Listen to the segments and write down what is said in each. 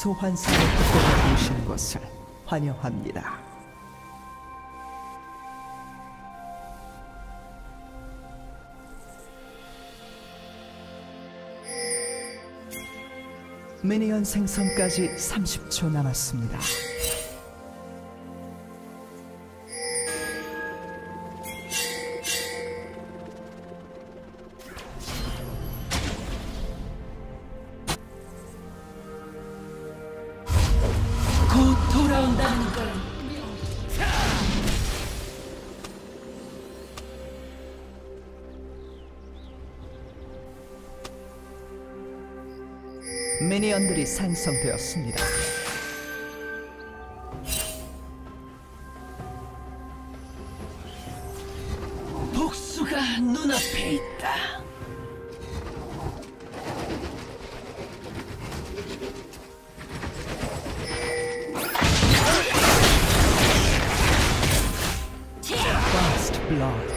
소환사를 부탁해 주신 것을 환영합니다. 미니언 생성까지 30초 남았습니다. 미니언들이 생성되었습니다. 복수가 눈앞에 있다. First blood.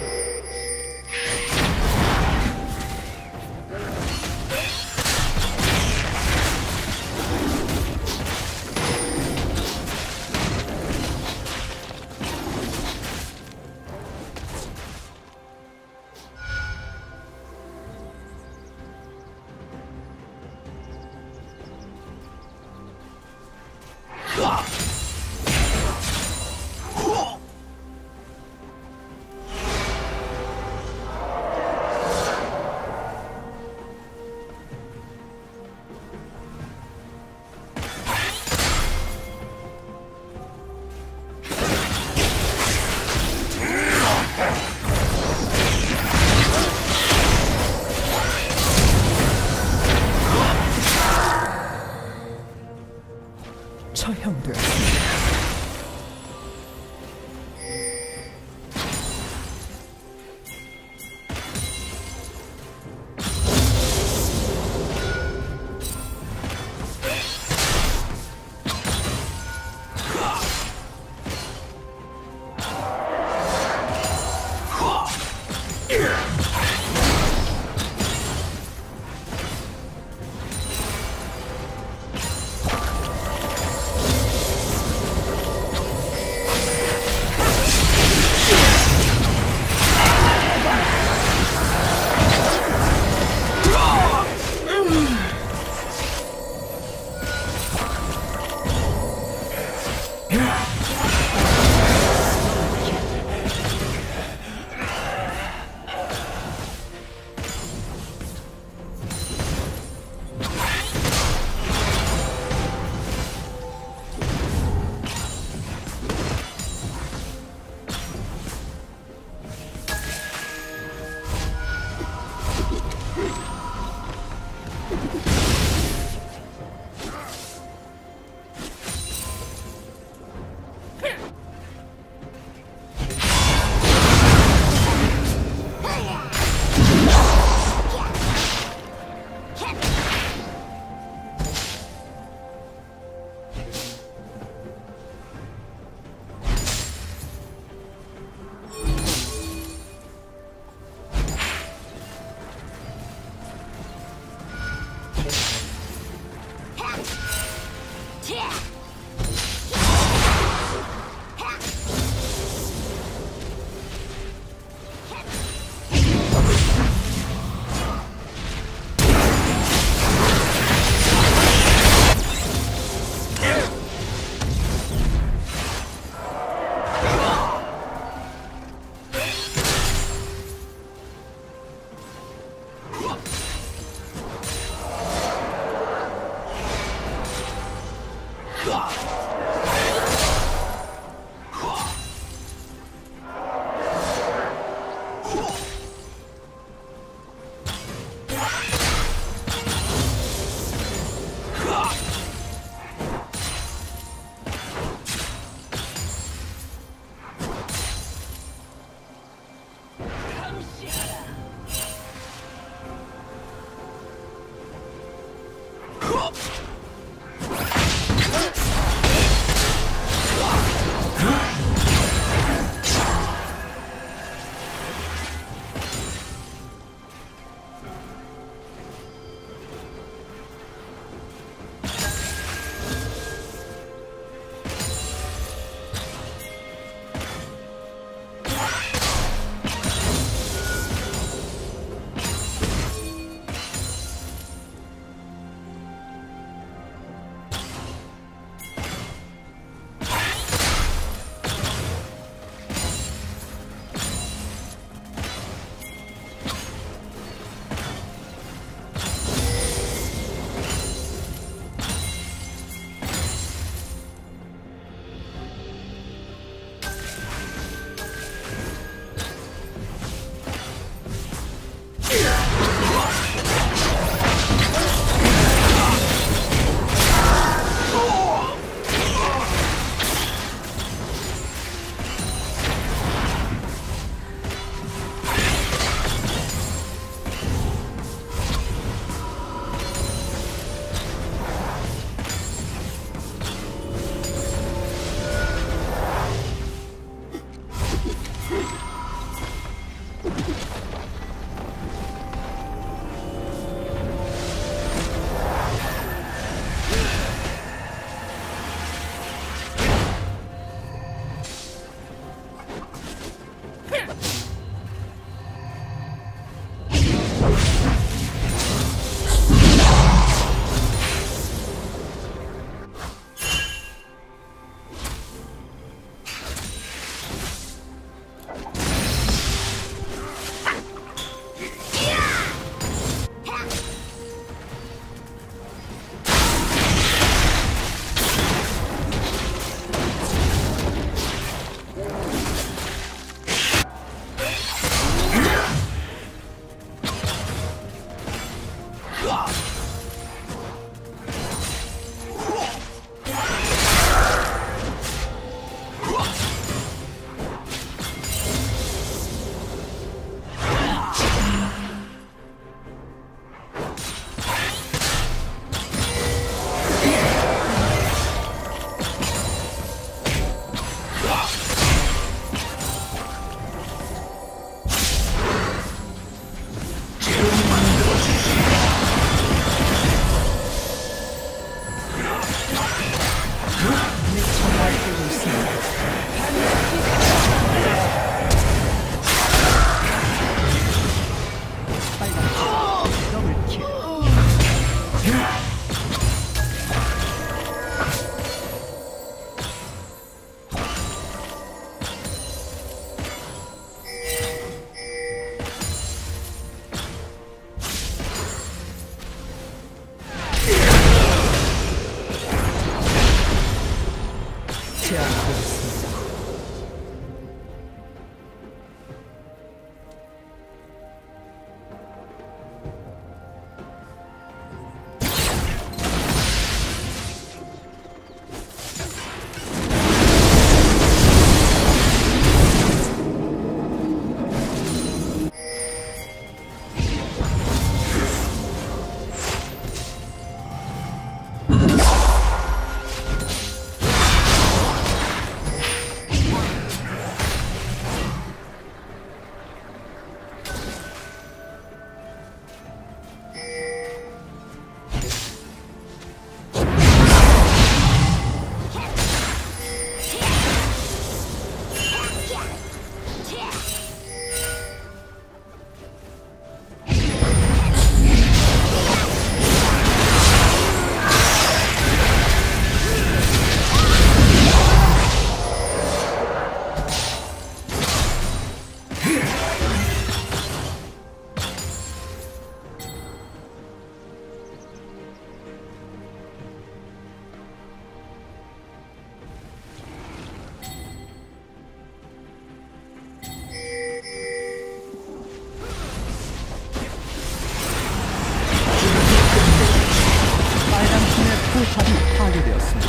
포탑이 파괴되었습니다.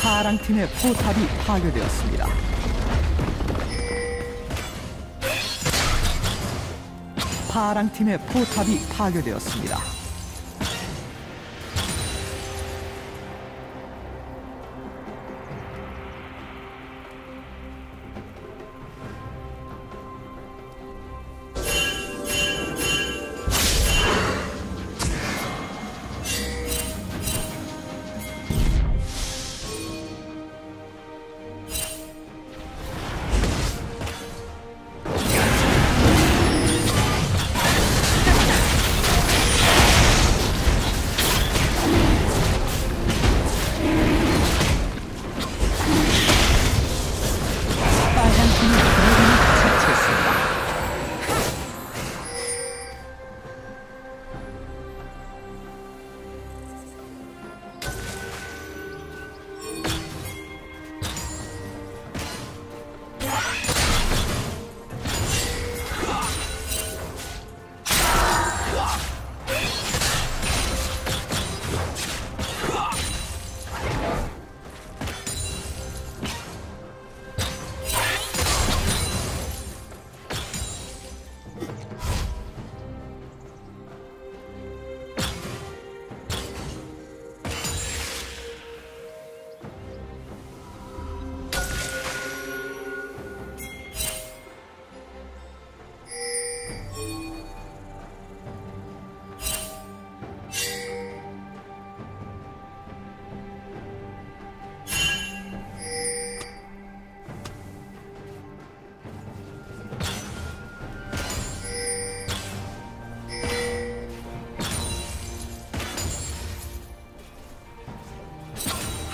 파랑팀의 포탑이 파괴되었습니다. 파랑팀의 포탑이 파괴되었습니다.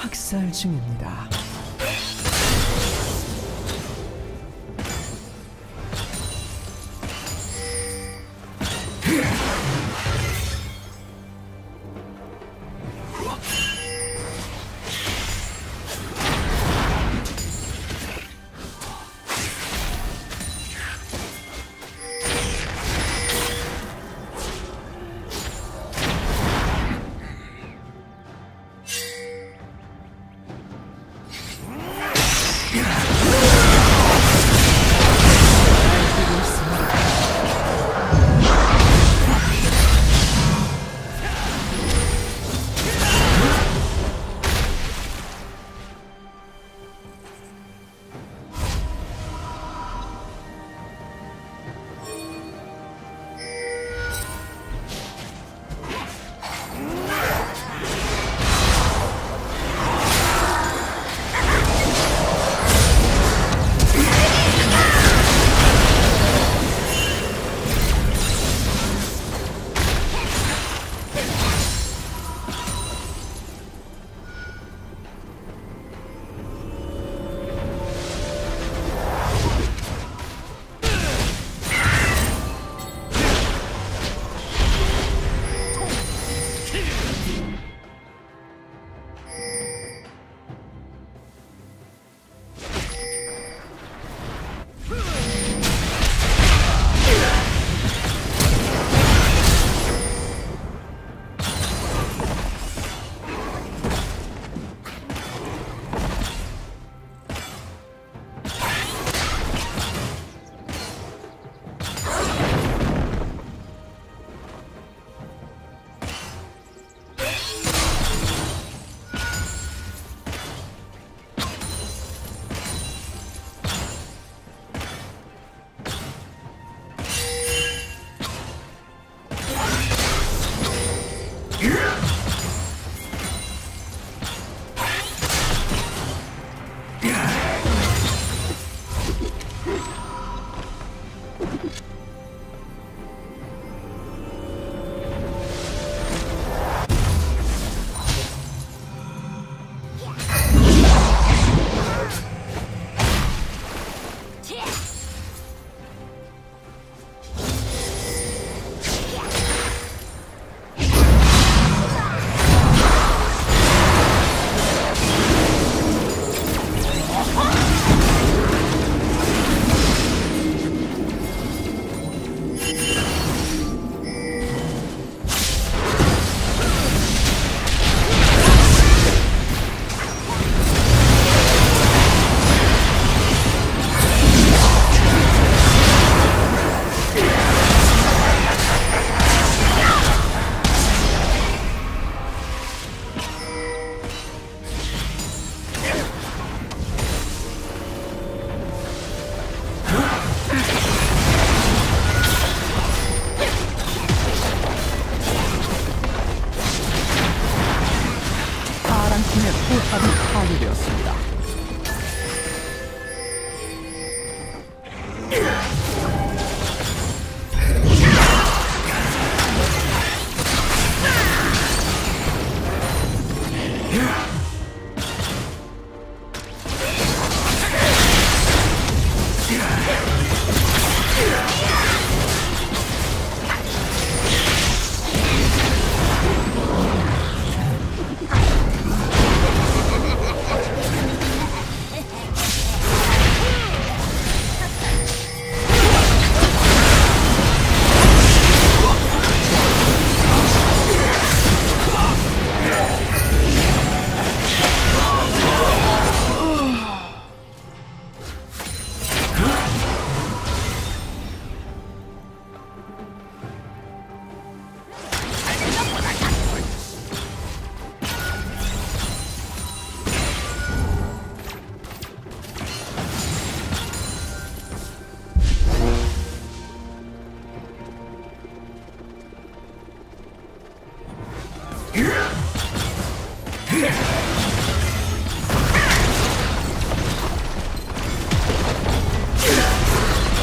학살 중입니다. 포탑이 파괴되었습니다.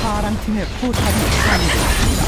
파랑팀의 포탑이 파괴되었습니다.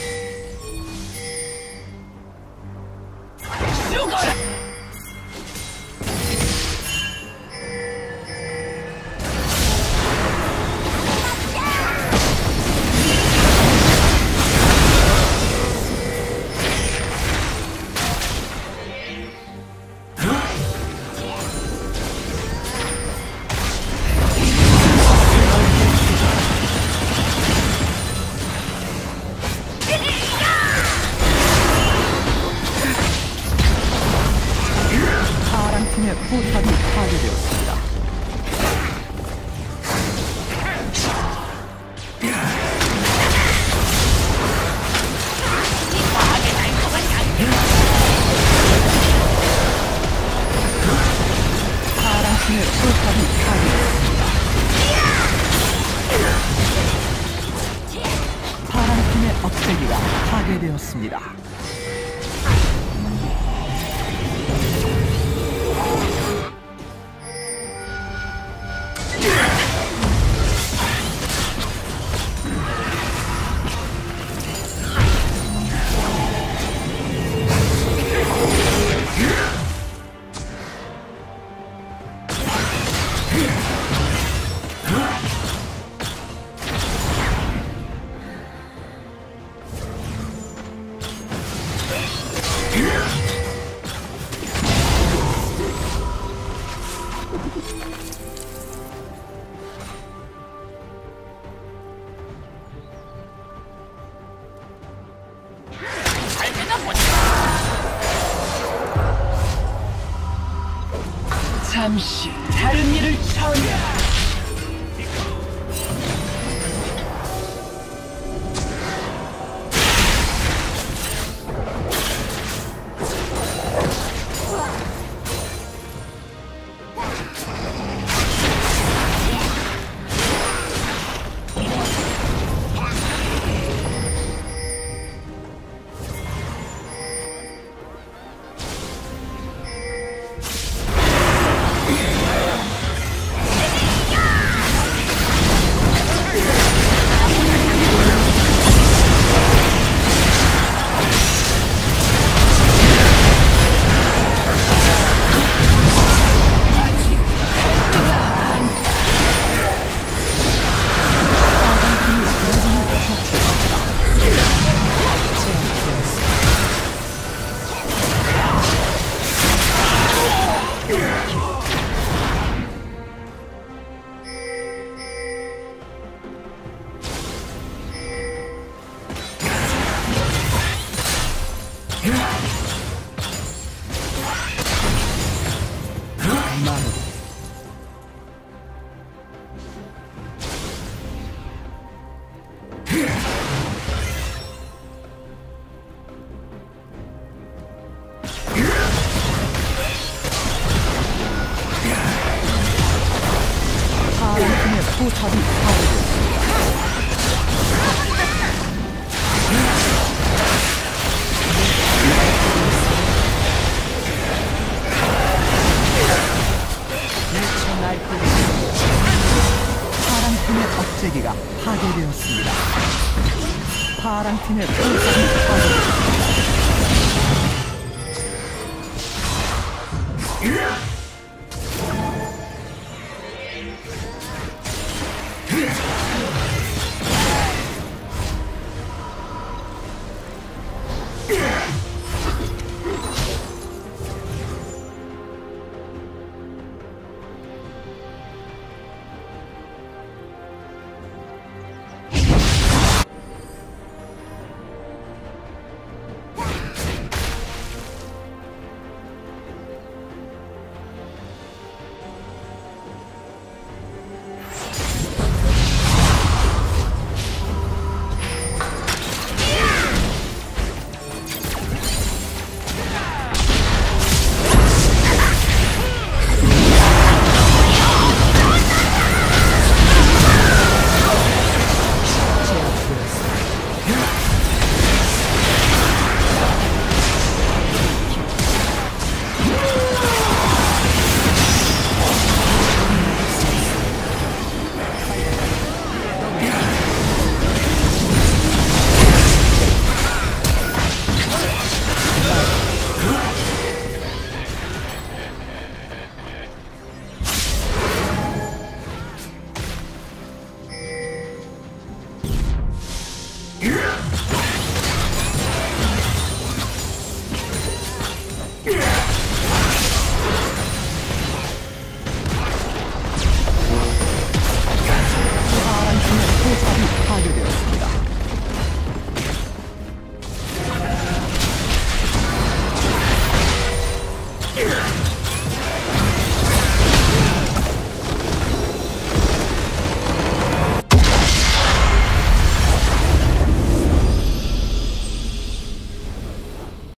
포탑이 파괴되었습니다. 파란 팀의 포탑이 파괴되었습니다. 파란 팀의 억제기가 파괴되었습니다. 잠시 다른 일을 처리하라. 포탑이 파란팀의 억제기가 파괴되었습니다. 파란팀의 포탑이 파괴되었습니다. Yeah!